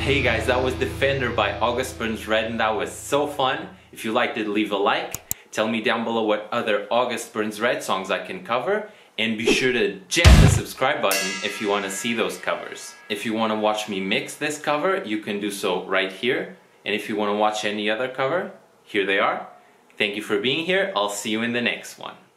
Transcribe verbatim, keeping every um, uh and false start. Hey guys, that was Defender by August Burns Red and that was so fun. If you liked it, leave a like. Tell me down below what other August Burns Red songs I can cover. And be sure to jam the subscribe button if you want to see those covers. If you want to watch me mix this cover, you can do so right here. And if you want to watch any other cover, here they are. Thank you for being here. I'll see you in the next one.